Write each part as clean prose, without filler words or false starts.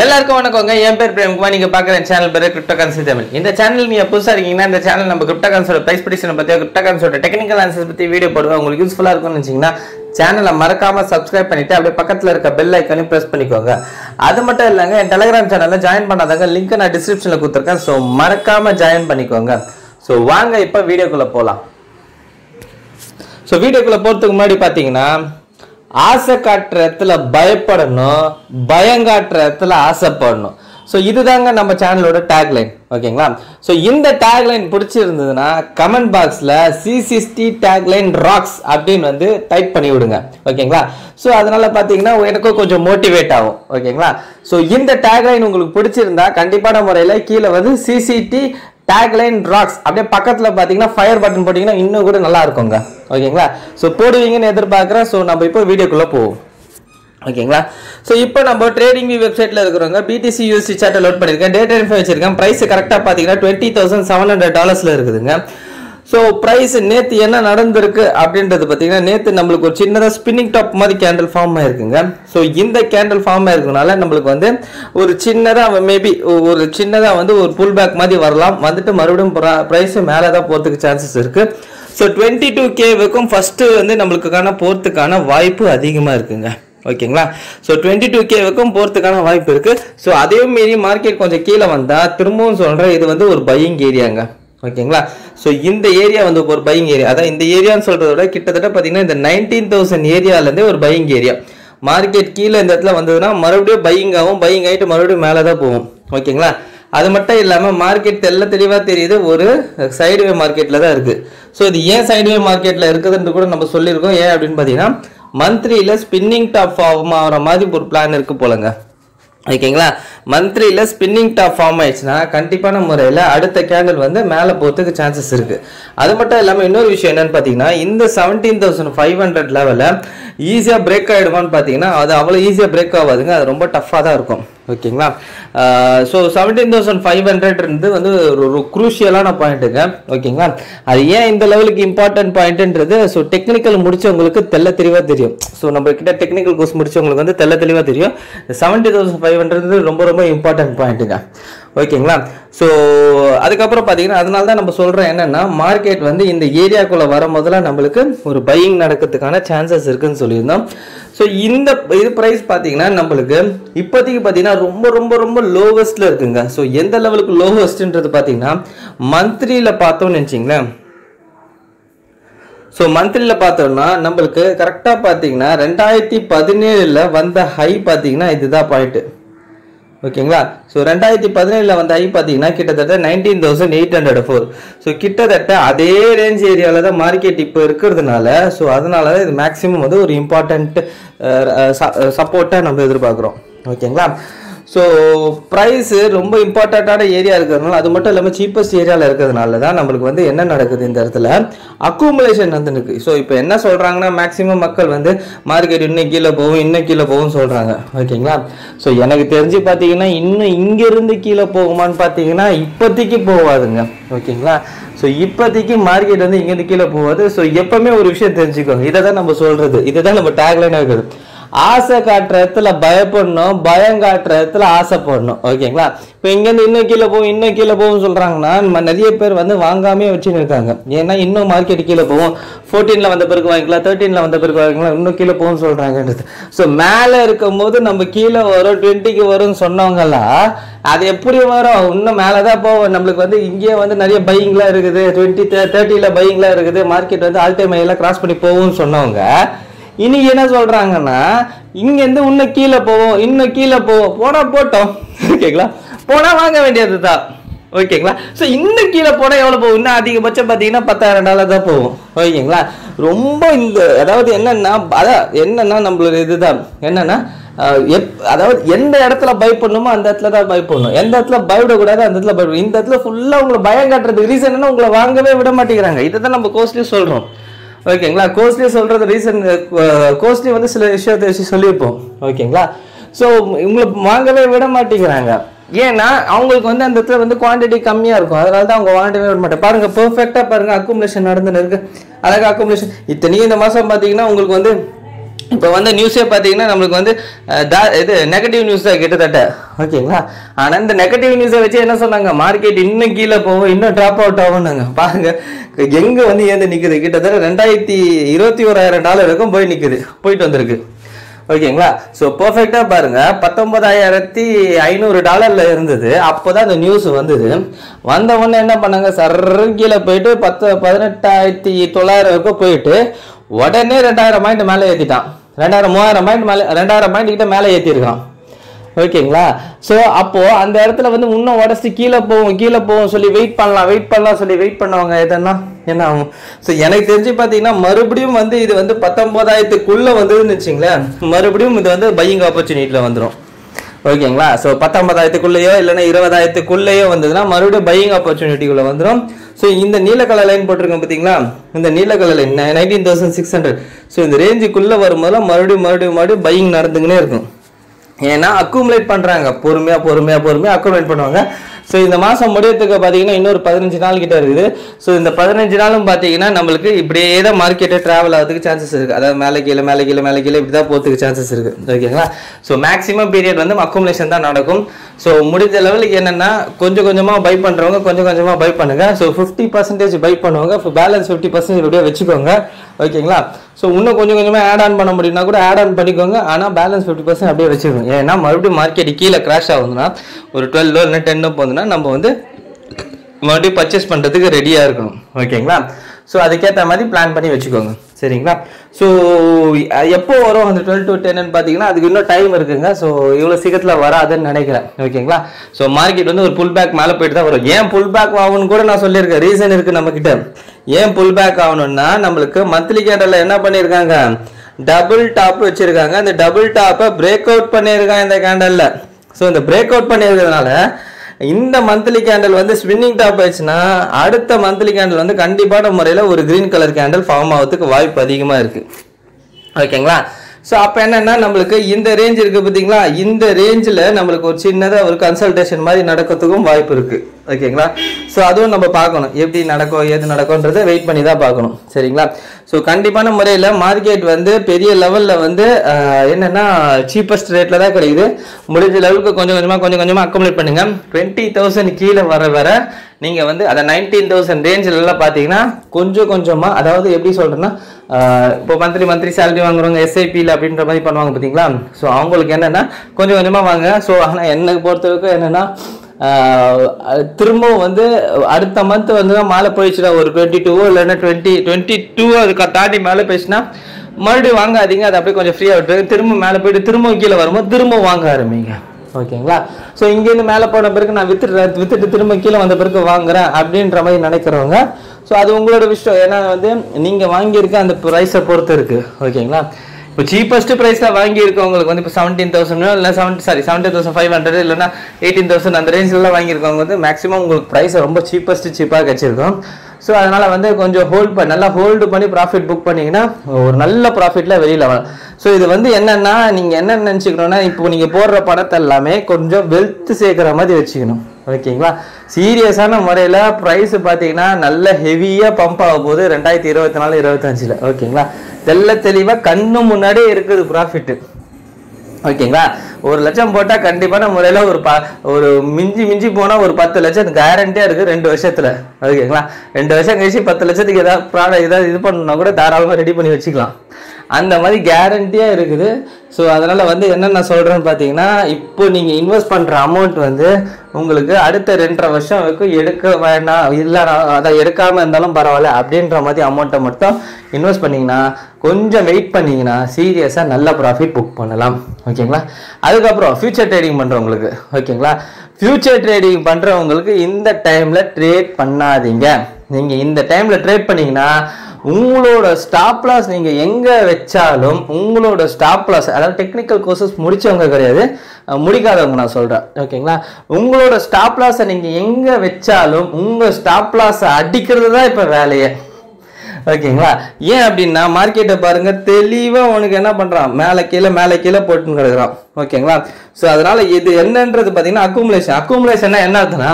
எல்லாருக்கும் வணக்கங்க. என் பேர் பிரேம்குமார். நீங்க பார்க்குற சேனல் பேர் கிரிப்டோகரன்சி தமிழ். இந்த சேனல் நீங்க புதுசா இருக்கீங்கன்னா இந்த சேனல் நம்ம கிரிப்டோகரன்சியோட பிரைஸ் ப்ரெடிக்ஷன் பத்தி, கிரிப்டோகரன்சியோட டெக்னிக்கல் அனாலிசிஸ் பத்தி வீடியோ போடுவோம். உங்களுக்கு யூஸ்ஃபுல்லா இருக்கும்னு நினைச்சீங்கன்னா சேனலை மறக்காம சப்ஸ்கிரைப் பண்ணிட்டு அப்படியே பக்கத்துல இருக்க பெல் ஐக்கானையும் பிரஸ் பண்ணிக்கோங்க. அது மட்டும் இல்லைங்க, என் டெலிகிராம் சேனல்ல ஜாயின் பண்ணாதாங்க, லிங்க் நான் டிஸ்கிரிப்ஷன்ல கொடுத்துருக்கேன். ஸோ மறக்காம ஜாயின் பண்ணிக்கோங்க. ஸோ வாங்க இப்ப வீடியோக்குள்ள போகலாம். ஸோ வீடியோக்குள்ள போறதுக்கு முன்னாடி பாத்தீங்கன்னா, ஆசை காட்டுற இடத்துல பயப்படணும், பயங்காட்டுற இடத்துல ஆசைப்படணும். ஸோ இதுதாங்க நம்ம சேனலோட டேக்லைன். ஓகேங்களா? ஸோ இந்த டேக்லைன் பிடிச்சிருந்ததுன்னா கமெண்ட் பாக்ஸில் சிசிடி டேக்லைன் ராக்ஸ் அப்படின்னு வந்து டைப் பண்ணி விடுங்க. ஓகேங்களா? ஸோ அதனால பார்த்தீங்கன்னா எனக்கும் கொஞ்சம் மோட்டிவேட் ஆகும். ஓகேங்களா? ஸோ இந்த டேக்லைன் உங்களுக்கு பிடிச்சிருந்தா கண்டிப்பான முறையில் கீழே வந்து சிசிடி டேக்லைன் ராக்ஸ் அப்படியே பக்கத்தில் பார்த்தீங்கன்னா ஃபயர் பட்டன் போட்டிங்கன்னா இன்னும் கூட நல்லா இருக்குங்க. ஓகேங்களா? ஸோ போடுவீங்கன்னு எதிர்பார்க்குறேன். ஸோ நம்ம இப்போ வீடியோக்குள்ளே போவோம். ஓகேங்களா? ஸோ இப்போ நம்ம ட்ரேடிங் வியூ வெப்சைட்டில் இருக்கிறவங்க பிடிசி யூஎஸ்டி சார்ட் லோட் பண்ணியிருக்கேன். டேட்டா இன்ஃபோ வச்சிருக்கேன். ப்ரைஸ் கரெக்டாக பார்த்தீங்கன்னா $20,700 இருக்குதுங்க. ஸோ ப்ரைஸ் நேற்று என்ன நடந்திருக்கு அப்படின்றது பார்த்தீங்கன்னா, நேற்று நம்மளுக்கு ஒரு சின்னதாக ஸ்பின்னிங் டாப் மாதிரி கேண்டில் ஃபார்ம் ஆகிருக்குங்க. ஸோ இந்த கேண்டில் ஃபார்ம் ஆகிருக்கனால நம்மளுக்கு வந்து ஒரு சின்னதாக மேபி ஒரு சின்னதாக வந்து ஒரு புல் பேக் மாதிரி வரலாம். வந்துட்டு மறுபடியும் ப்ரைஸ் மேலே தான் போகிறதுக்கு சான்சஸ் இருக்குது. ஸோ 22K ஃபஸ்ட்டு வந்து நம்மளுக்கான போகிறதுக்கான வாய்ப்பு அதிகமாக இருக்குங்க. ஓகேங்களா? ஸோ 22K போகிறதுக்கான வாய்ப்பு இருக்குது. ஸோ அதே மீறி மார்க்கெட் கொஞ்சம் கீழே வந்தால் திரும்பவும் சொல்கிறேன், இது வந்து ஒரு பையிங் ஏரியாங்க. ஓகேங்களா? ஸோ இந்த ஏரியா வந்து ஒரு பையிங் ஏரியா. அதான் இந்த ஏரியான்னு சொல்கிறதோட கிட்டத்தட்ட பார்த்தீங்கன்னா இந்த 19,000 ஏரியாவிலேருந்தே ஒரு பையிங் ஏரியா. மார்க்கெட் கீழே இந்த இடத்துல வந்ததுன்னா மறுபடியும் பையிங் ஆகும், பையிங் ஆகிட்டு மறுபடியும் மேலே தான் போகும். ஓகேங்களா? அது மட்டும் இல்லாமல் மார்க்கெட் எல்லாம் தெளிவாக தெரியுது, ஒரு சைடுவே மார்க்கெட்டில் தான் இருக்குது. ஸோ இது ஏன் சைடுவே மார்க்கெட்டில் இருக்குதுன்னு கூட நம்ம சொல்லியிருக்கோம். ஏன் அப்படின்னு பார்த்தீங்கன்னா, மந்த்லியில் ஸ்பின்னிங் டாப் ஃபார்ம் ஆகிற மாதிரி ஒரு பிளான் இருக்குது போலங்க. ஓகேங்களா? மந்த்லியில் ஸ்பின்னிங் டாப் ஃபார்ம் ஆயிடுச்சுன்னா கண்டிப்பான முறையில் அடுத்த கேண்டில் வந்து மேலே போகிறதுக்கு சான்சஸ் இருக்குது. அது மட்டும் இல்லாமல் இன்னொரு விஷயம் என்னென்னு பார்த்தீங்கன்னா, இந்த 17,500 லெவலில் ஈஸியாக பிரேக் ஆகிடுமான்னு பார்த்தீங்கன்னா அது அவ்வளோ ஈஸியாக பிரேக் ஆகாதுங்க. அது ரொம்ப டஃப்பாக தான் இருக்கும். ஓகேங்களா? ஸோ 17,500 வந்து ஒரு குரூஷியலான பாயிண்ட்டுங்க. ஓகேங்களா? அது ஏன் இந்த லெவலுக்கு இம்பார்ட்டன்ட் பாயிண்ட்டுன்றது ஸோ டெக்னிக்கல் முடித்தவங்களுக்கு தெல்ல தெளிவாக தெரியும். ஸோ நம்மக்கிட்ட டெக்னிக்கல் கோர்ஸ் முடித்தவங்களுக்கு வந்து தெல்ல தெளிவாக தெரியும். 17,500 ரொம்ப ரொம்ப இம்பார்ட்டன்ட் பாயிண்ட்டுங்க. ஓகேங்களா? ஸோ அதுக்கப்புறம் பார்த்தீங்கன்னா அதனால தான் நம்ம சொல்கிறோம் என்னென்னா, மார்க்கெட் வந்து இந்த ஏரியாக்குள்ளே வர முதல்ல நம்மளுக்கு ஒரு பையிங் நடக்கிறதுக்கான சான்சஸ் இருக்குதுன்னு சொல்லியிருந்தோம். ஸோ இந்த இது ப்ரைஸ் பார்த்தீங்கன்னா நம்மளுக்கு இப்போதைக்கு பார்த்தீங்கன்னா ரொம்ப ரொம்ப ரொம்ப லோவஸ்ட்டில் இருக்குங்க. ஸோ எந்த லெவலுக்கு லோவஸ்ட்டுன்றது பார்த்தீங்கன்னா மந்த்லியில் பார்த்தோம்னு நினச்சிங்களேன். ஸோ மந்த்லியில் பார்த்தோம்னா நம்மளுக்கு கரெக்டாக பார்த்தீங்கன்னா 2017 வந்த ஹை பார்த்தீங்கன்னா இதுதான் பாயிண்ட்டு. ஓகேங்களா? ஸோ 2017 வந்து ஐ பார்த்தீங்கன்னா கிட்டத்தட்ட 19,804. ஸோ கிட்டத்தட்ட அதே ரேஞ்ச் ஏரியாவில் தான் மார்க்கெட் இப்போ இருக்கிறதுனால ஸோ அதனால தான் இது மேக்ஸிமம் வந்து ஒரு இம்பார்ட்டண்ட் சப்போர்ட்டாக நம்ம எதிர்பார்க்குறோம். ஓகேங்களா? ஸோ ப்ரைஸு ரொம்ப இம்பார்ட்டண்ட்டான ஏரியா இருக்கிறதுனால, அது மட்டும் இல்லாமல் சீப்பஸ்ட் ஏரியாவில் இருக்கிறதுனால தான் நம்மளுக்கு வந்து என்ன நடக்குது இந்த இடத்துல அக்குமுலேஷன் வந்து இருக்குது. ஸோ இப்போ என்ன சொல்கிறாங்கன்னா மேக்ஸிமம் மக்கள் வந்து மார்க்கெட் இன்னும் கீழே போகும், இன்னும் கீழே போகும்னு சொல்கிறாங்க. ஓகேங்களா? ஸோ எனக்கு தெரிஞ்சு பார்த்தீங்கன்னா இன்னும் இங்கேருந்து கீழே போகுமான்னு பார்த்தீங்கன்னா இப்போதைக்கு போகாதுங்க. ஓகேங்களா? ஸோ இப்போதைக்கு மார்க்கெட் வந்து இங்கேருந்து கீழே போகாது. ஸோ எப்போவுமே ஒரு விஷயம் தெரிஞ்சுக்கோங்க, இதை தான் நம்ம சொல்கிறது, இதை தான் நம்ம டேக்லைனாக இருக்குது. ஆசை காட்டுற இடத்துல பயப்படணும், பயங்காட்டுற இடத்துல ஆசைப்படணும். ஓகேங்களா? இப்போ இங்கேருந்து இன்னும் கீழே போகும், இன்னும் கீழே போகும்னு சொல்கிறாங்கன்னா நம்ம நிறைய பேர் வந்து வாங்காமே வச்சுன்னு இருக்காங்க. ஏன்னா இன்னும் மார்க்கெட் கீழே போகும், 14 வந்த பிறகு வாங்கிக்கலாம், 13 வந்த பிறகு வாங்கிக்கலாம், இன்னும் கீழே போகும்னு சொல்கிறாங்கன்றது. ஸோ மேலே இருக்கும் போது நம்ம கீழே வரும், 20க்கு வரும்னு சொன்னவங்களாம் அது எப்படி வரும், இன்னும் மேலே தான் போவோம். நம்மளுக்கு வந்து இங்கேயே வந்து நிறைய பையிங்லாம் இருக்குது, 20-30 பையிங்லாம் இருக்குது, மார்க்கெட் வந்து ஆல் டைம் ஹையெல்லாம் கிராஸ் பண்ணி போகும்னு சொன்னவங்க இன்னைக்கு என்ன சொல்றாங்கன்னா இங்கேருந்து இன்னும் கீழே போவோம், இன்னும் கீழே போவோம். போனால் போட்டோம். ஓகேங்களா? போனால் வாங்க வேண்டியது தான். ஓகேங்களா? ஸோ இன்னும் கீழே போனால் எவ்வளோ போகும், இன்னும் அதிகபட்சம் பார்த்தீங்கன்னா $10,000 தான் போகும். ஓகேங்களா? ரொம்ப இந்த அதாவது என்னன்னா அதான் என்னன்னா நம்மளோட இதுதான் என்னன்னா அதாவது எந்த இடத்துல பயப்படணுமோ அந்த இடத்துல தான் பயப்படணும், எந்த இடத்துல பயப்படக்கூடாது அந்த இடத்துல பயப்படணும். இந்த இடத்துல ஃபுல்லாக உங்களை பயம் காட்டுறதுக்கு ரீசன் என்ன, உங்களை வாங்கவே விட மாட்டேங்கிறாங்க. இதை தான் நம்ம கோர்ஸ்லேயும் சொல்கிறோம். ஓகேங்களா? கோஸ்ட்லி சொல்கிறது ரீசன், கோஸ்ட்லி வந்து சில விஷயத்தை வச்சு சொல்லியிருப்போம். ஓகேங்களா? ஸோ உங்களுக்கு வாங்கவே விட மாட்டேங்கிறாங்க. ஏன்னா அவங்களுக்கு வந்து அந்த இடத்துல வந்து குவான்டிட்டி கம்மியாக இருக்கும், அதனால தான் அவங்க வாங்கவே விட மாட்டேன். பாருங்கள், பர்ஃபெக்டாக பாருங்கள், அக்குமுலேஷன் நடந்துன்னு இருக்குது. அழகாக அக்குமுலேஷன். இத்தனையும் இந்த மாதம் பார்த்தீங்கன்னா உங்களுக்கு வந்து இப்போ வந்து நியூஸே பாத்தீங்கன்னா நமக்கு வந்து இது நெகட்டிவ் நியூஸ் தான் கிட்டத்தட்ட ஓகேங்களா. ஆனா இந்த நெகட்டிவ் நியூஸை வச்சு என்ன சொன்னாங்க, மார்க்கெட் இன்னும் கீழே போகும், இன்னும் டிராப் அவுட் ஆகும்னாங்க. பாருங்க எங்க வந்து ஏந்து நிக்குது, கிட்டத்தட்ட 21,000 டாலருக்கும் போய் நிக்குது, போயிட்டு வந்திருக்கு ஓகேங்களா. ஸோ பர்ஃபெக்டா பாருங்க, $19,500 இருந்தது அப்போதான் அந்த நியூஸ் வந்தது. வந்த உடனே என்ன பண்ணாங்க, சர்ற கீழே போயிட்டு 18,900 போயிட்டு உடனே 2,000 பாயிண்ட் மேலே ஏற்றிட்டான், 2,000 3,000 பாயிண்ட் மேலே, 2,000 பாயிண்ட் கிட்ட மேலே ஏற்றிருக்கான் ஓகேங்களா. ஸோ அப்போது அந்த இடத்துல வந்து இன்னும் உடச்சி கீழே போகும் சொல்லி வெயிட் பண்ணுவாங்க, எதனா என்ன ஆகும். ஸோ எனக்கு தெரிஞ்சு பார்த்தீங்கன்னா மறுபடியும் வந்து இது வந்து 19,000க்குள்ளே வந்ததுன்னு வச்சுங்களேன், மறுபடியும் இது வந்து பையிங் ஆப்பர்ச்சுனிட்டியில் வந்துடும் ஓகேங்களா. ஸோ 19,000க்குள்ளேயோ இல்லைன்னா 20,000க்குள்ளேயோ வந்ததுன்னா மறுபடியும் பையிங் ஆப்பர்ச்சுனிட்டிக்குள்ளே வந்துடும். ஸோ இந்த நீலக்கலர் லைன் போட்டிருக்கோம் பார்த்தீங்களா, இந்த நீலக்கலர் லைன் 19,600. ஸோ இந்த ரேஞ்சுக்குள்ளே வரும்போதெல்லாம் மறுபடியும் பையிங் நடந்துக்கினே இருக்கும். ஏன்னா அக்குமுலேட் பண்ணுறாங்க, பொறுமையாக அக்குமுலேட் பண்ணுவாங்க. ஸோ இந்த மாதம் முடியறதுக்கு பார்த்தீங்கன்னா இன்னொரு 15 நாள் கிட்ட இருக்குது. ஸோ இந்த 15 நாளும் பார்த்தீங்கன்னா நம்மளுக்கு இப்படியே தான் மார்க்கெட்டை ட்ராவல் ஆகிறதுக்கு சான்சஸ் இருக்குது. அதாவது மேலே கீழே இப்படி தான் போகிறதுக்கு சான்சஸ் இருக்குது ஓகேங்களா. ஸோ மேக்ஸிமம் பீரியட் வந்து அக்குமுலேஷன் தான் நடக்கும். ஸோ முடிஞ்ச லெவலுக்கு என்னென்னா கொஞ்சமாக பை பண்ணுறவங்க கொஞ்சமாக பை பண்ணுங்கள். ஸோ 50% பை பண்ணுவாங்க, பேலன்ஸ் 50% இப்படியே வச்சுக்கோங்க ஓகேங்களா. ஸோ இன்னும் கொஞ்சமாக ஆட் ஆன் பண்ண முடியும்னா கூட ஆட் ஆன் பண்ணிக்கோங்க, ஆனால் பேலன்ஸ் 50% அப்படியே வச்சுக்கோங்க. ஏன்னா மறுபடியும் மார்க்கெட் கீழே கிராஷ் ஆகுதுன்னா ஒரு 12 இல்லை 10 போகுதுன்னா நம்ம வந்து மறுபடியும் பர்ச்சேஸ் பண்ணுறதுக்கு ரெடியாக இருக்கணும் ஓகேங்களா. ஸோ அதுக்கேற்ற மாதிரி பிளான் பண்ணி வச்சுக்கோங்க சரிங்களா. ஸோ எப்போ வரும் அந்த 12 to 10ன்னு பார்த்தீங்கன்னா அதுக்கு இன்னும் டைம் இருக்குங்க. ஸோ இவ்வளோ சீக்கிரத்தில் வராதுன்னு நினைக்கிறேன் ஓகேங்களா. ஸோ மார்க்கெட் வந்து ஒரு புல் பேக் மேலே போயிட்டு தான் வரும். ஏன் புல் பேக் ஆகும்னு கூட நான் சொல்லியிருக்கேன், ரீசன் இருக்குது நம்மக்கிட்ட. ஏன் புல் பேக் ஆகணும்னா நம்மளுக்கு மந்த்லி கேண்டலில் என்ன பண்ணியிருக்காங்க, டபுள் டாப் வச்சுருக்காங்க. அந்த டபுள் டாப்பை பிரேக் அவுட் பண்ணியிருக்காங்க இந்த கேண்டலில். ஸோ இந்த பிரேக் அவுட் பண்ணியிருக்கிறதுனால இந்த மந்த்லி கேண்டில் வந்து ஸ்பின்னிங் டாப் ஆயிடுச்சுன்னா அடுத்த மந்த்லி கேண்டில் வந்து கண்டிப்பான முறையில் ஒரு கிரீன் கலர் கேண்டில் ஃபார்ம் ஆகிறதுக்கு வாய்ப்பு அதிகமாக இருக்குது ஓகேங்களா. ஸோ அப்போ என்னென்னா நம்மளுக்கு இந்த ரேஞ்ச் இருக்குது பார்த்தீங்களா, இந்த ரேஞ்சில் நம்மளுக்கு ஒரு சின்னதாக ஒரு கன்சல்டேஷன் மாதிரி நடக்கிறதுக்கும் வாய்ப்பு இருக்குது ஓகேங்களா. ஸோ அதுவும் நம்ம பார்க்கணும், எப்படி நடக்கும் எது நடக்கும்ன்றதை வெயிட் பண்ணி தான் பார்க்கணும் சரிங்களா. ஸோ கண்டிப்பான முறையில் மார்க்கெட் வந்து பெரிய லெவலில் வந்து என்னென்னா சீப்பஸ்ட் ரேட்டில் தான் கிடைக்குது. முடிஞ்ச லெவலுக்கு கொஞ்சமாக அக்குமுலேட் பண்ணுங்கள். 20,000 கீழே வர நீங்கள் வந்து அதை 19,000 ரேஞ்சிலலாம் பார்த்தீங்கன்னா கொஞ்சமாக, அதாவது எப்படி சொல்கிறேன்னா இப்போ மந்த்லி சேலரி வாங்குறவங்க எஸ்ஐபியில் அப்படின்ற மாதிரி பண்ணுவாங்க பார்த்தீங்களா. ஸோ அவங்களுக்கு என்னென்னா கொஞ்சமாக வாங்க. ஸோ ஆனால் என்னை பொறுத்தவரைக்கும் என்னென்னா திரும்பவும் வந்து அடுத்த மந்த் வந்து மேலே போயிடுச்சுன்னா ஒரு 22 இல்லைன்னா 22 அதுக்கு தாண்டி மேலே போயிடுச்சுன்னா மறுபடியும் வாங்காதீங்க. அது அப்படியே கொஞ்சம் ஃப்ரீயாக விட்டு திரும்ப மேலே போயிட்டு திரும்ப கீழே வரும்போது திரும்ப வாங்க ஆரம்பிங்க ஓகேங்களா. ஸோ இங்கேருந்து மேலே போன பிறகு நான் வித்துட்டு திரும்ப கீழே வந்த பிறகு வாங்குறேன் அப்படின்ற மாதிரி நினைக்கிறவங்க, ஸோ அது உங்களோட விஷயம். ஏன்னா வந்து நீங்கள் வாங்கியிருக்க அந்த ப்ரைஸை பொறுத்து இருக்குது ஓகேங்களா. இப்போ சீப்பஸ்ட் ப்ரைஸில் வாங்கியிருக்கவங்களுக்கு வந்து இப்போ 17,000 இல்லை 17,500 இல்லைன்னா 18,000 அந்த ரேஞ்சிலலாம் வாங்கியிருக்கவங்க வந்து மேக்ஸிமம் உங்களுக்கு ப்ரைஸை ரொம்ப சீப்பாக கிடச்சிருக்கும். ஸோ அதனால் வந்து கொஞ்சம் நல்லா ஹோல்டு பண்ணி ப்ராஃபிட் புக் பண்ணிங்கன்னா ஒரு நல்ல ப்ராஃபிட்டில் வெளியில் வரலாம். ஸோ இது வந்து என்னென்னா நீங்கள் என்ன நினச்சிக்கணும்னா இப்போ நீங்கள் போடுற பணத்தை எல்லாமே கொஞ்சம் வெல்த் சேர்க்குற மாதிரி வச்சுக்கணும் ஓகேங்களா. சீரியஸான முறையில் ப்ரைஸ் பார்த்தீங்கன்னா நல்ல ஹெவியாக பம்ப் ஆக போகுது 2024-25 ஓகேங்களா. தெளிவாக கண்ணு முன்னாடியே இருக்குது ப்ராஃபிட்டு ஓகேங்களா. 1 லட்சம் போட்டால் கண்டிப்பான முறையில் ஒரு மிஞ்சி போனால் ஒரு 10 லட்சம் கேரண்டியாக இருக்குது 2 வருஷத்தில் ஓகேங்களா. 2 வருஷம் கழிச்சு 10 லட்சத்துக்கு ஏதாவது ஏதாவது இது பண்ணணும்னா கூட தாராளமாக ரெடி பண்ணி வச்சுக்கலாம், அந்த மாதிரி கேரண்டியாக இருக்குது. ஸோ அதனால் வந்து என்ன நான் சொல்கிறேன்னு பார்த்தீங்கன்னா இப்போ நீங்கள் இன்வெஸ்ட் பண்ணுற அமௌண்ட் வந்து உங்களுக்கு அடுத்த 2.5 வருஷம் வரைக்கும் எடுக்க வேண்டாம், இல்லைனா அதை எடுக்காமல் இருந்தாலும் பரவாயில்ல அப்படின்ற மாதிரி அமௌண்ட்டை மட்டும் இன்வெஸ்ட் பண்ணிங்கன்னா கொஞ்சம் வெயிட் பண்ணிங்கன்னா சீரியஸாக நல்ல ப்ராஃபிட் புக் பண்ணலாம் ஓகேங்களா. அதுக்கப்புறம் ஃப்யூச்சர் ட்ரேடிங் பண்ணுறவங்களுக்கு ஓகேங்களா, ஃப்யூச்சர் ட்ரேடிங் பண்ணுறவங்களுக்கு இந்த டைமில் ட்ரேட் பண்ணாதீங்க. நீங்கள் இந்த டைமில் ட்ரேட் பண்ணிங்கன்னா உங்களோட ஸ்டாப் லாஸ் நீங்கள் எங்கே வச்சாலும் உங்களோட ஸ்டாப் லாஸ், அதாவது டெக்னிக்கல் கோர்சஸ் முடித்தவங்க கிடையாது, முடிக்காதவங்க நான் சொல்கிறேன் ஓகேங்களா. உங்களோட ஸ்டாப் லாஸை நீங்கள் எங்கே வச்சாலும் உங்கள் ஸ்டாப் லாஸை அடிக்கிறது தான் இப்போ வேலையே ஓகேங்களா? ஏன் அப்படின்னா மார்க்கெட்டை பாருங்க, தெளிவாக உனக்கு என்ன பண்ணுறான், மேலே கீழே போட்டுன்னு கிடக்குறான். ஓகேங்களா? ஸோ அதனால இது என்னன்றது பார்த்தீங்கன்னா அக்குமுலேஷன். அக்குமுலேஷன்னா என்ன ஆகுதுன்னா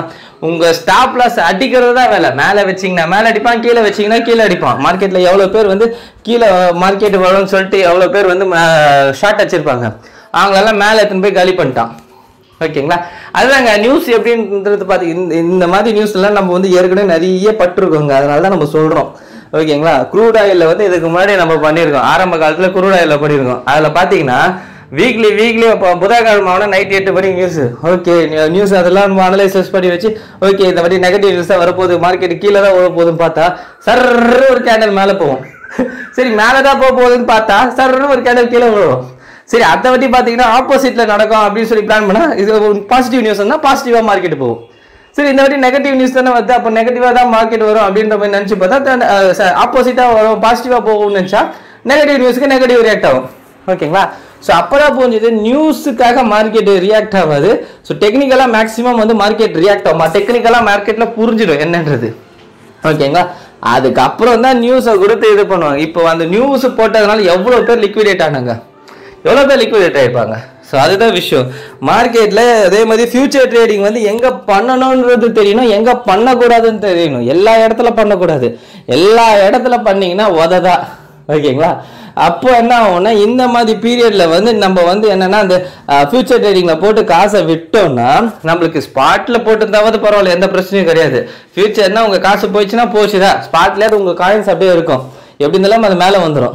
உங்கள் ஸ்டாப் லாஸ் அடிக்கிறது தான் வேலை. மேலே வச்சிங்கன்னா மேலே அடிப்பான், கீழே வச்சிங்கன்னா கீழே அடிப்பான். மார்க்கெட்டில் எவ்வளோ பேர் வந்து கீழே மார்க்கெட்டு வரணும்னு சொல்லிட்டு எவ்வளோ பேர் வந்து ஷார்ட் அடிச்சிருப்பாங்க, அவங்களெல்லாம் மேலே எடுத்துன்னு போய் காலி பண்ணிட்டான். ஓகேங்களா? அதுதாங்க நியூஸ் எப்படின்றது பார்த்து. இந்த மாதிரி நியூஸ்லாம் நம்ம வந்து ஏற்கனவே நிறைய பட்டிருக்கோங்க, அதனால தான் நம்ம சொல்கிறோம். ஓகேங்களா? க்ரூட் ஆயிலில் வந்து இதுக்கு முன்னாடி நம்ம பண்ணியிருக்கோம், ஆரம்ப காலத்தில் க்ரூட் ஆயிலில் பண்ணியிருக்கோம். அதில் பார்த்தீங்கன்னா வீக்லி இப்போ புதன்கிழமை நைட் 8 மணிக்கு நியூஸு. ஓகே, நியூஸ் அதெல்லாம் நம்ம அனலைசஸ் பண்ணி வச்சு ஓகே இந்த மாதிரி நெகட்டிவ் நியூஸ் தான் வரப்போகுது, மார்க்கெட் கீழே தான் வரப்போகுதுன்னு பார்த்தா சர்ரு ஒரு கேண்டல் மேலே போவோம். சரி, மேலே தான் போக போகுதுன்னு பார்த்தா சர்ரு ஒரு கேண்டல் கீழே வரும். சரி, அதை பற்றி பார்த்தீங்கன்னா ஆப்போசிட்ல நடக்கும் அப்படின்னு சொல்லி பிளான் பண்ணால் இது பாசிட்டிவ் நியூஸ் இருந்தால் பாசிட்டிவாக மார்க்கெட் போகும். சரி, இந்த மாதிரி நெகட்டிவ் நியூஸ் தானே வருது, அப்போ நெகட்டிவாக தான் மார்க்கெட் வரும் அப்படின்ற மாதிரி நினச்சி பார்த்தா ஆப்போசிட்டாக வரும், பாசிட்டிவாக போகும்னு நினச்சா நெகட்டிவ் நியூஸுக்கு நெகட்டிவ் ரியாக்ட் ஆகும். ஓகேங்களா? ஸோ அப்போதான் புரிஞ்சுது நியூஸுக்காக மார்க்கெட் ரியாக்ட் ஆகாது. ஸோ டெக்னிக்கலாக மேக்ஸிமம் வந்து மார்க்கெட் ரியாக்ட் ஆகும், டெக்னிக்கலாக மார்க்கெட்டில் புரிஞ்சிடும் என்னன்றது. ஓகேங்களா? அதுக்கப்புறம் தான் நியூஸை கொடுத்து இது பண்ணுவாங்க. இப்போ அந்த நியூஸ் போட்டதுனால எவ்வளோ பேர் லிக்விடேட் ஆனாங்க, எவ்வளோ பேர் லிக்விடேட் ஆகிருப்பாங்க. ஸோ அதுதான் விஷயம் மார்க்கெட்டில். அதே மாதிரி ஃபியூச்சர் ட்ரேடிங் வந்து எங்கே பண்ணணுன்றது தெரியணும், எங்கே பண்ணக்கூடாதுன்னு தெரியணும். எல்லா இடத்துல பண்ணக்கூடாது, எல்லா இடத்துல பண்ணிங்கன்னா உததா. ஓகேங்களா? அப்போ என்ன ஆகும்னா இந்த மாதிரி பீரியடில் வந்து நம்ம வந்து என்னென்னா அந்த ஃபியூச்சர் ட்ரேடிங்கில் போட்டு காசை விட்டோம்னா நம்மளுக்கு ஸ்பாட்டில் போட்டுருந்தாவது பரவாயில்ல, எந்த பிரச்சனையும் கிடையாது. ஃபியூச்சர்னால் உங்கள் காசு போயிடுச்சுன்னா போச்சுதா, ஸ்பாட்லேயே உங்கள் காயின்ஸ் அப்படியே இருக்கும், எப்படி இருந்தாலும் அது மேலே வந்துடும்.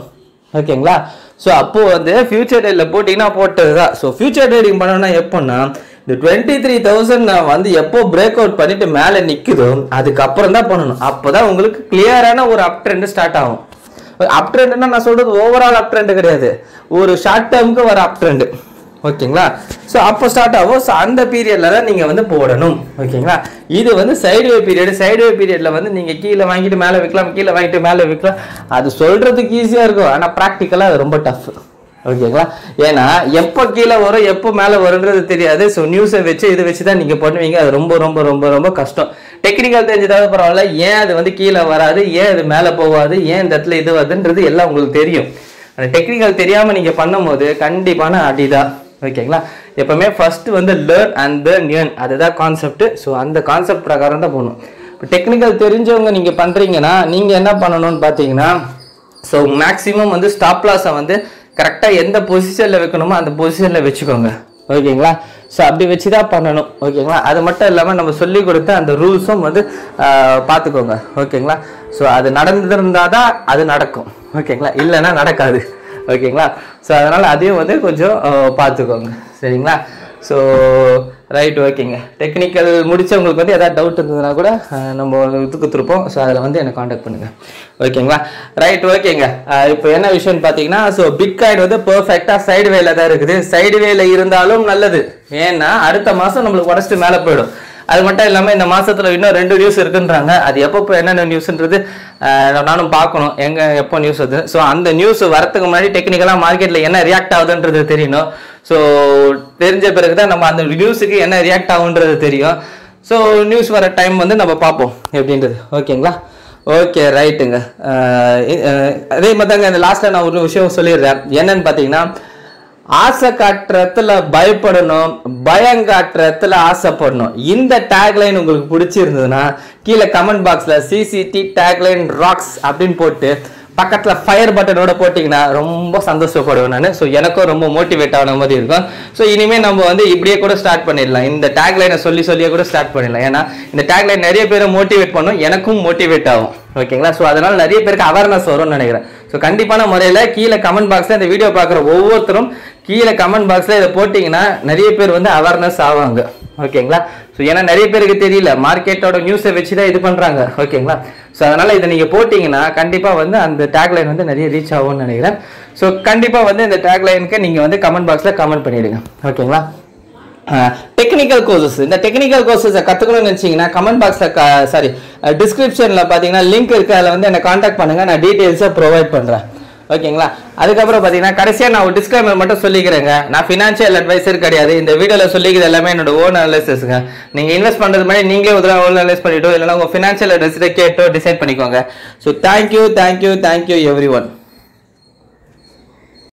ஓகேங்களா? ஸோ அப்போது வந்து ஃபியூச்சர் ட்ரேடில் போட்டிங்கன்னா போட்டது தான். ஸோ ஃபியூச்சர் ட்ரேடிங் பண்ணோன்னா எப்போன்னா இந்த 23,000 நான் வந்து எப்போ பிரேக் அவுட் பண்ணிவிட்டு மேலே நிற்குதோ அதுக்கப்புறம் தான் பண்ணணும். அப்போ தான் உங்களுக்கு கிளியரான ஒரு அப் ட்ரெண்டு ஸ்டார்ட் ஆகும். அப் ட்ரெண்டுன்னா நான் சொல்கிறது ஓவரால் அப் ட்ரெண்டு கிடையாது, ஒரு ஷார்ட் டேர்முக்கு வர அப் ட்ரெண்டு. ஓகேங்களா? ஸோ அப்போ ஸ்டார்ட் ஆகும். ஸோ அந்த பீரியடில் தான் நீங்கள் வந்து போடணும். ஓகேங்களா? இது வந்து சைடுவே பீரியடு. சைடுவே பீரியடில் வந்து நீங்கள் கீழே வாங்கிட்டு மேலே விற்கலாம், கீழே வாங்கிட்டு மேலே விற்கலாம். அது சொல்கிறதுக்கு ஈஸியாக இருக்கும், ஆனால் ப்ராக்டிக்கலாக அது ரொம்ப டஃப். ஓகேங்களா? ஏன்னா எப்போ கீழே வரும் எப்போ மேலே வரும்ன்றது தெரியாது. ஸோ நியூஸை வச்சு இதை வச்சு தான் நீங்கள் பண்ணுவீங்க. அது ரொம்ப ரொம்ப ரொம்ப ரொம்ப கஷ்டம். டெக்னிக்கல் தெரிஞ்சதாவது பரவாயில்ல, ஏன் அது வந்து கீழே வராது, ஏன் அது மேலே போகாது, ஏன் இந்த இடத்துல இது வருதுன்றது எல்லாம் உங்களுக்கு தெரியும். அந்த டெக்னிக்கல் தெரியாமல் நீங்கள் பண்ணும்போது கண்டிப்பான அடிதான். ஓகேங்களா? எப்பவுமே ஃபர்ஸ்ட் வந்து லேர்ன் அண்ட் தென் ஏர்ன், அதுதான் கான்செப்ட். ஸோ அந்த கான்செப்ட் பிரகாரம் தான் போகணும். இப்போ டெக்னிக்கல் தெரிஞ்சவங்க நீங்கள் பண்ணுறீங்கன்னா நீங்கள் என்ன பண்ணணும்னு பார்த்தீங்கன்னா ஸோ மேக்ஸிமம் வந்து ஸ்டாப் லாஸை வந்து கரெக்டாக எந்த பொசிஷனில் வைக்கணுமோ அந்த பொசிஷனில் வச்சுக்கோங்க. ஓகேங்களா? ஸோ அப்படி வச்சு தான் பண்ணணும். ஓகேங்களா? அது மட்டும் இல்லாமல் நம்ம சொல்லி கொடுத்த அந்த ரூல்ஸும் வந்து பார்த்துக்கோங்க. ஓகேங்களா? ஸோ அது நடந்திருந்தால் தான் அது நடக்கும். ஓகேங்களா? இல்லைன்னா நடக்காது. ஓகேங்களா? ஸோ அதனால் அதையும் வந்து கொஞ்சம் பார்த்துக்கோங்க. சரிங்களா? So right. ஓகேங்க. டெக்னிக்கல் முடித்தவங்களுக்கு வந்து எதாவது டவுட் இருந்ததுன்னா கூட நம்ம இது கொடுத்துருப்போம். ஸோ அதில் வந்து எனக்கு காண்டாக்ட் பண்ணுங்கள். ஓகேங்களா? ரைட். ஓகேங்க. இப்போ என்ன விஷயம்னு பார்த்தீங்கன்னா ஸோ பிட்காயின் வந்து பர்ஃபெக்டாக சைடுவேல தான் இருக்குது. சைடுவேல இருந்தாலும் நல்லது, ஏன்னா அடுத்த மாதம் நம்மளுக்கு உடச்சிட்டு மேலே போயிடும். அது மட்டும் இல்லாமல் இந்த மாதத்தில் இன்னும் 2 நியூஸ் இருக்குன்றாங்க. அது எப்போ என்னென்ன நியூஸ்ன்றது நானும் பார்க்கணும், எங்கே எப்போ நியூஸ் வருது. ஸோ அந்த நியூஸ் வரத்துக்கு முன்னாடி டெக்னிக்கலாக மார்க்கெட்டில் என்ன ரியாக்ட் ஆகுதுன்றது தெரியணும். ஸோ தெரிஞ்ச பிறகு தான் நம்ம அந்த நியூஸுக்கு என்ன ரியாக்ட் ஆகுன்றது தெரியும். ஸோ நியூஸ் வர டைம் வந்து நம்ம பார்ப்போம் எப்படின்றது. ஓகேங்களா? ஓகே, ரைட்டுங்க. அதே மாதிரி தாங்க இந்த லாஸ்ட்டில் நான் ஒரு விஷயம் சொல்லிடுறேன். என்னன்னு பார்த்தீங்கன்னா ஆசை காட்டுறதுல பயப்படணும், பயம் காட்டுறதுல ஆசைப்படணும். இந்த டேக்லைன் உங்களுக்கு பிடிச்சிருந்ததுன்னா கீழே கமெண்ட் பாக்ஸில் சிசிடி டேக்லைன் ராக்ஸ் அப்படின்னு போட்டு பக்கத்தில் ஃபயர் பட்டனோட போட்டிங்கன்னா ரொம்ப சந்தோஷப்படுவேன் நான். ஸோ எனக்கும் ரொம்ப மோட்டிவேட் ஆன மாதிரி இருக்கும். ஸோ இனிமேல் நம்ம வந்து இப்படியே கூட ஸ்டார்ட் பண்ணிடலாம், இந்த டேக்லைனை சொல்லியே கூட ஸ்டார்ட் பண்ணிடலாம். ஏன்னா இந்த டேக்லைன் நிறைய பேரை மோட்டிவேட் பண்ணும், எனக்கும் மோட்டிவேட் ஆகும். ஓகேங்களா? ஸோ அதனால் நிறைய பேருக்கு அவேர்னஸ் வரும்னு நினைக்கிறேன். ஸோ கண்டிப்பான முறையில் கீழே கமெண்ட் பாக்ஸில் இந்த வீடியோ பார்க்குற ஒவ்வொருத்தரும் கீழே கமெண்ட் பாக்ஸில் இதை போட்டிங்கன்னா நிறைய பேர் வந்து அவேர்னஸ் ஆவாங்க. ஓகேங்களா? ஸோ ஏன்னா நிறைய பேருக்கு தெரியல, மார்க்கெட்டோட நியூஸை வச்சு தான் இது பண்ணுறாங்க. ஓகேங்களா? ஸோ அதனால் இதை நீங்கள் போட்டிங்கன்னா கண்டிப்பாக வந்து அந்த டேக்லைன் வந்து நிறைய ரீச் ஆகும்னு நினைக்கிறேன். ஸோ கண்டிப்பாக வந்து இந்த டேக்லைனுக்கு நீங்கள் வந்து கமெண்ட் பாக்ஸில் கமெண்ட் பண்ணிவிடுங்க. ஓகேங்களா? டெக்னிக்கல் கோர்சஸ், இந்த டெக்னிக்கல் கோர்சஸை கற்றுக்கணும்னு நினச்சிங்கன்னா கமெண்ட் பாக்ஸில் டிஸ்கிரிப்ஷனில் பார்த்தீங்கன்னா லிங்க் இருக்குது, அதில் வந்து என்னை காண்டாக்ட் பண்ணுங்கள், நான் டீட்டெயில்ஸை ப்ரொவைட் பண்ணுறேன். ஓகேங்களா. அதுக்கப்புறம் பார்த்தீங்கன்னா கடைசியாக நான் ஒரு டிஸ்க்ளைமர் மட்டும் சொல்லிக்கிறேங்க. நான் ஃபினான்ஷியல் அட்வைசர் கிடையாது. இந்த வீடியோவில் சொல்லிக்கிறது எல்லாமே என்னோட ஓன் அனலைசிஸ்ங்க. நீங்கள் இன்வெஸ்ட் பண்ணுறது மாதிரி நீங்களே ஒரு தடவை ஓன் அனலைஸ் பண்ணிவிட்டோ இல்லைனா உங்கள் ஃபினான்ஷியல் அட்வைஸரை கேட்டோ டிசைட் பண்ணிக்கோங்க. So thank you every one.